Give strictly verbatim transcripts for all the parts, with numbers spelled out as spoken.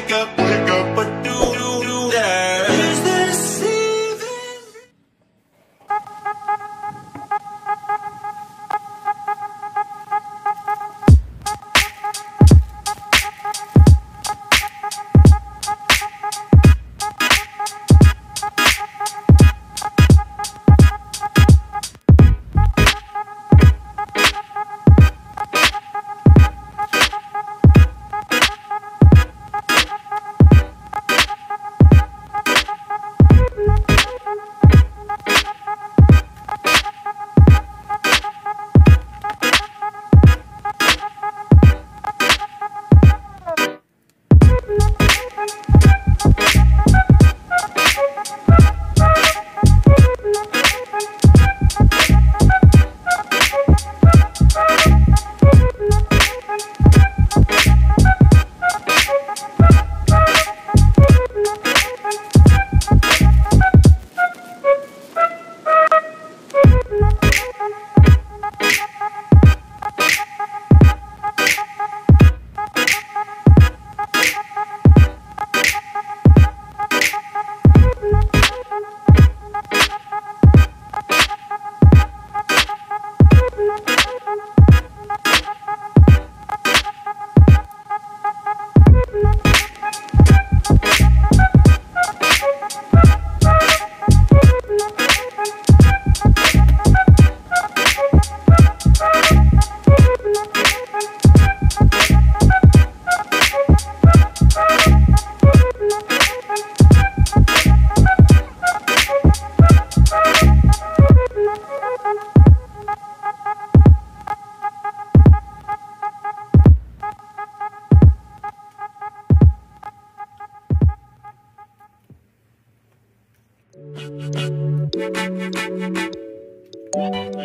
wake up, wake up, but do do that. Is this even? We'll be right back.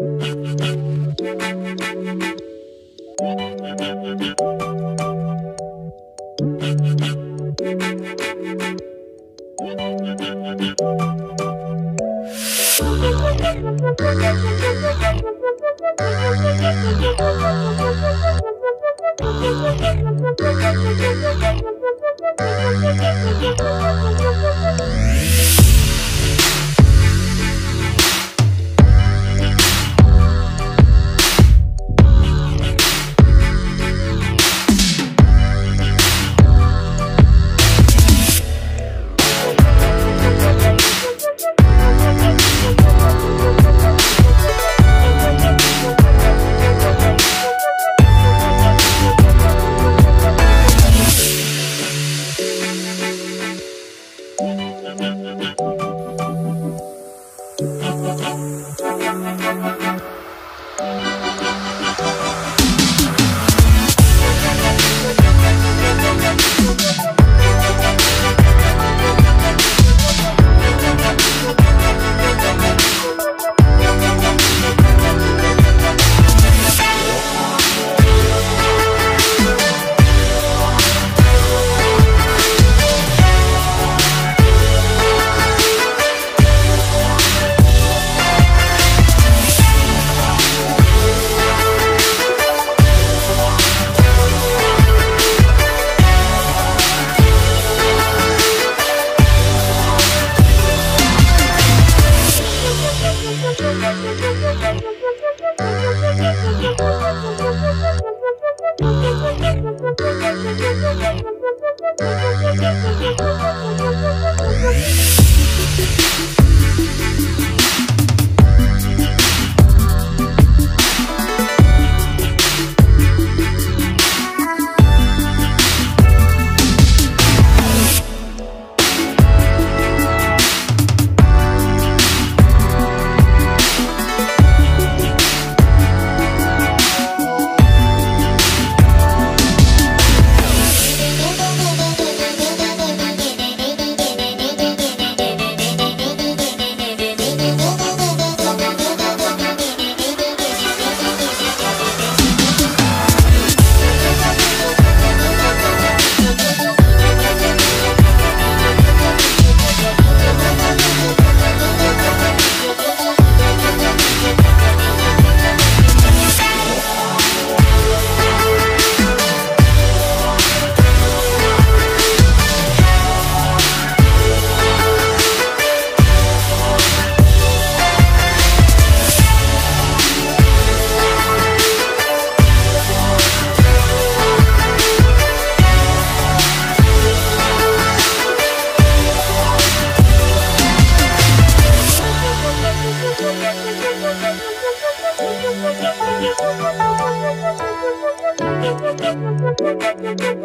We'll be right back.